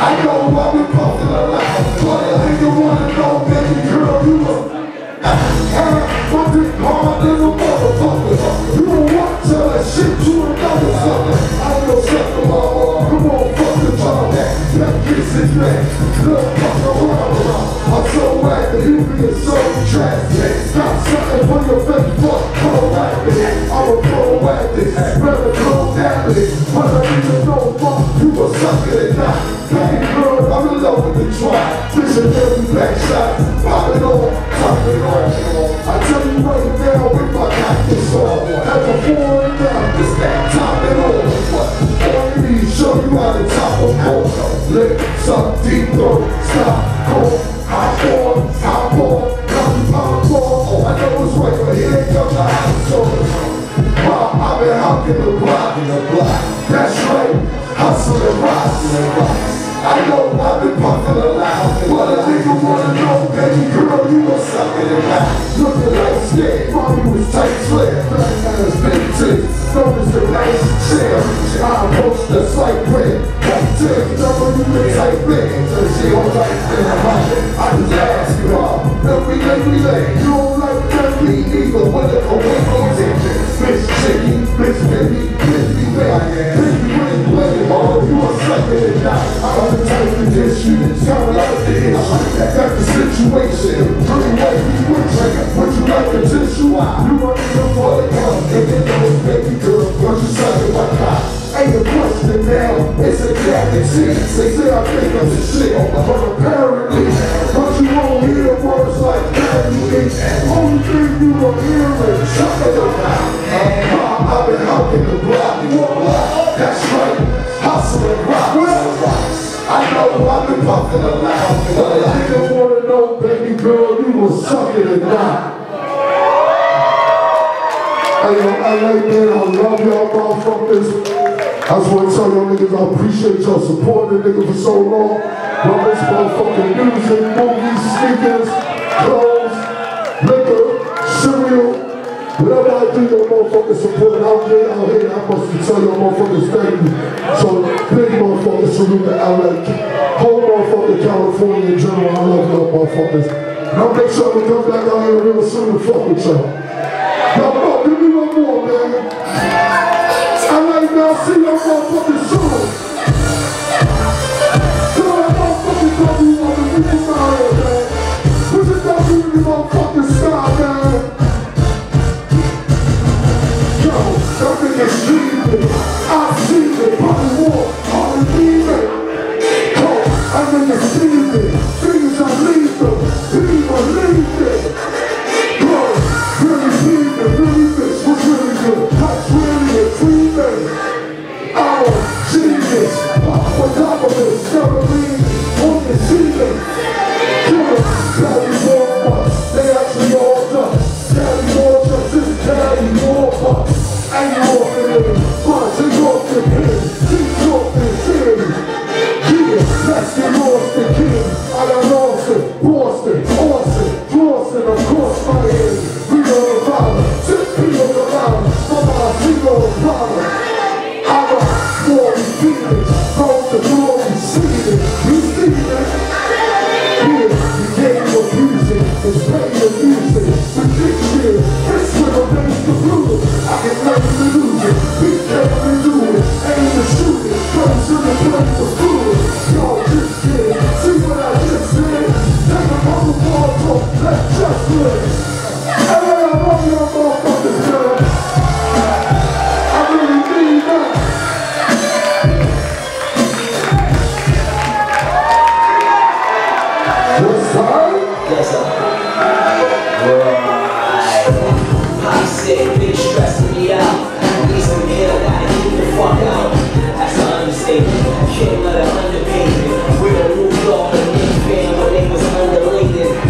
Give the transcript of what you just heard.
I know why we posted a lot. But I ain't the one to know, baby girl, you a fucking hard as a motherfucker. You don't want to tell that shit to another sucker. I know something about all. You won't fucking talk that. That gets his man. Look, fuck around, I'm so happy you being so tragic. Stop something for your face, fuck proactive. I'm a proactive, rather close-handed. But I need to know, fuck, you a sucker tonight. Baby girl, I'm in love with the tribe. Bitchin' every back shot, poppin' on, poppin' on. I tell you right now, with my cactus on. At the 4 and down, just that top and all. All you need, show you how to top of more. Lick, suck, deep throat, stop, cold, hop on, come on, oh, I know it's right, but it ain't come to house, so I've been hopping the block in the block. That's right. Hustle and rise and rise. I know I've been pumping a lot, but I think you wanna know, baby girl, you a sucker and hot. Looking like scared, mommy was tight slip. That's big tits, notice the nice chair. I approach the slight red, white tip. Double you the tight bed, so she don't like in her mind. I just ask you all, every day we lay. You don't like that me either, when it away easy. Bitch chicky, bitch baby, bitch be bad. Oh, you a sucker and not. I'm the type to dish you, sound like this. That's the situation. Pretty white, you would drink. Would you like a tissue? You want me to fall down. And then those baby girls, but you suckin' my cock. Ain't a question now, it's a jacket shit. They say I think I'm the shit, but apparently. But you won't hear words like that, you ain't. Only thing you will hear is suckin' your cock. I've been hopping the block, you a block. That's right. Hustle and rise. I know I've been pumping a lot, but I didn't want to know, baby girl, you were sucking or not. Hey, yo, LA, man, I love y'all motherfuckers. I just want to tell y'all niggas I appreciate y'all supporting the nigga for so long. Love this motherfucking music, movies, sneakers, clothes, liquor, cereal. Whatever I do, y'all motherfuckers support out here, I must tell y'all motherfuckers thank you. So, big motherfuckers, salute to LA, whole motherfucking California in general. I love y'all motherfuckers. And I'll make sure we come back out here real soon and fuck with y'all. Y'all fuck, give me one more, man. I like y'all, see y'all motherfuckers.